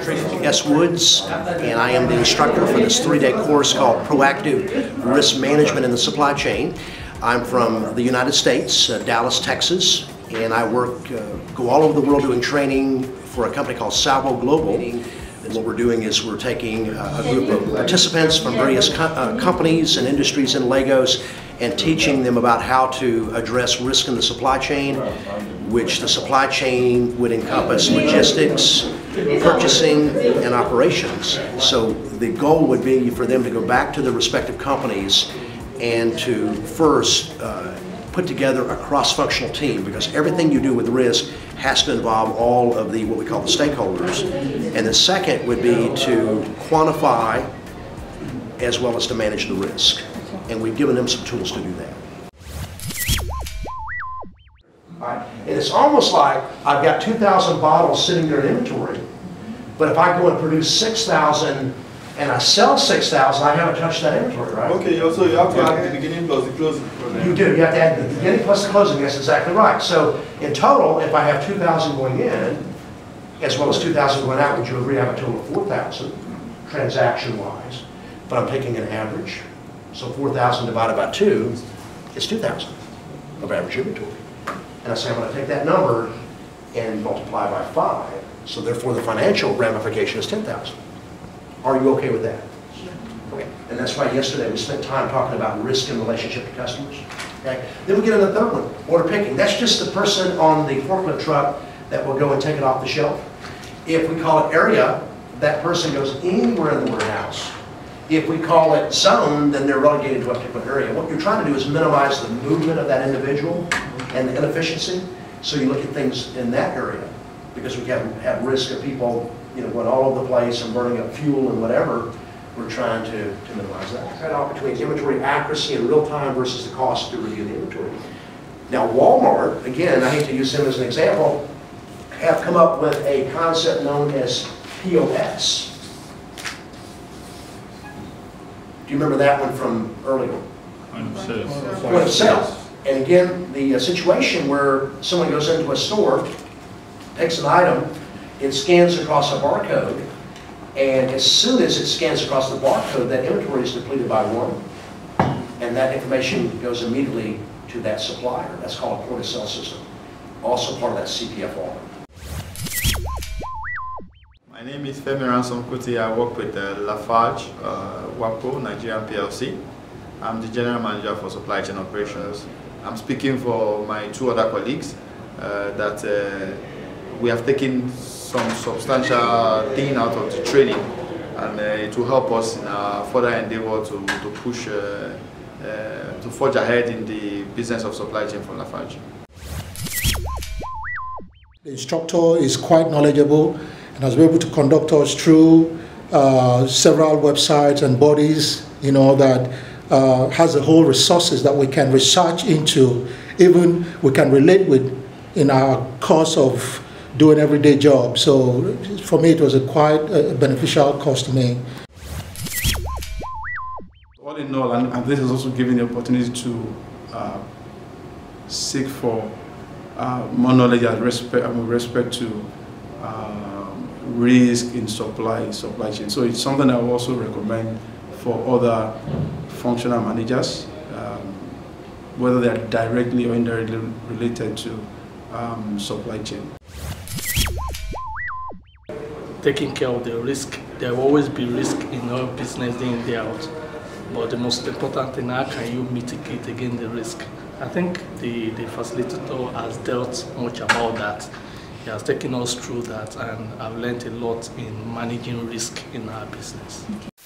Patrick S. Woods, and I am the instructor for this three-day course called Proactive Risk Management in the Supply Chain. I'm from the United States, Dallas, Texas, and I go all over the world doing training for a company called Salvo Global. And what we're doing is we're taking a group of participants from various companies and industries in Lagos and teaching them about how to address risk in the supply chain, which the supply chain would encompass logistics, purchasing, and operations. So the goal would be for them to go back to their respective companies and to first put together a cross-functional team, because everything you do with risk has to involve all of the what we call the stakeholders. And the second would be to quantify as well as to manage the risk. And we've given them some tools to do that. All right. And it's almost like I've got 2,000 bottles sitting there in inventory, but if I go and produce 6,000 and I sell 6,000, I haven't touched that inventory, right? Okay, also you have to add the beginning plus the closing. You do, you have to add the beginning plus the closing, that's exactly right. So in total, if I have 2,000 going in, as well as 2,000 going out, would you agree I have a total of 4,000 transaction-wise, but I'm taking an average. So 4,000 divided by 2 is 2,000 of average inventory. And I say I'm going to take that number and multiply by 5, so therefore the financial ramification is 10,000. Are you okay with that? Okay. And that's why yesterday we spent time talking about risk in relationship to customers. Okay. Then we get another third one, order picking. That's just the person on the forklift truck that will go and take it off the shelf. If we call it area, that person goes anywhere in the warehouse. If we call it zone, then they're relegated to a particular area. What you're trying to do is minimize the movement of that individual and the inefficiency. So you look at things in that area, because we have risk of people, you know, going all over the place and burning up fuel and whatever. We're trying to minimize that. Cut off between inventory accuracy and real time versus the cost to review the inventory. Now Walmart, again, I hate to use them as an example, have come up with a concept known as POS. Do you remember that one from earlier? Point of sale. And again, the situation where someone goes into a store, takes an item, it scans across a barcode, and as soon as it scans across the barcode, that inventory is depleted by 1, and that information goes immediately to that supplier. That's called a point of sale system, also part of that CPFR. My name is Femi Ransom-Kute. I work with Lafarge, WAPO, Nigerian PLC. I'm the General Manager for Supply Chain Operations. I'm speaking for my two other colleagues that we have taken some substantial thing out of the training, and it will help us in our further endeavor to push, to forge ahead in the business of supply chain for Lafarge. The instructor is quite knowledgeable and has been able to conduct us through several websites and bodies, you know, that has the whole resources that we can research into, even we can relate with in our course of doing everyday job. So for me, it was a quite beneficial course to me. All in all, and this is also giving the opportunity to seek for more knowledge and respect to risk in supply chain. So it's something I would also recommend for other functional managers, whether they are directly or indirectly related to supply chain. Taking care of the risk, there will always be risk in our business day in, day out. But the most important thing, how can you mitigate against the risk? I think the facilitator has dealt much about that. He has taken us through that, and I've learned a lot in managing risk in our business. Okay.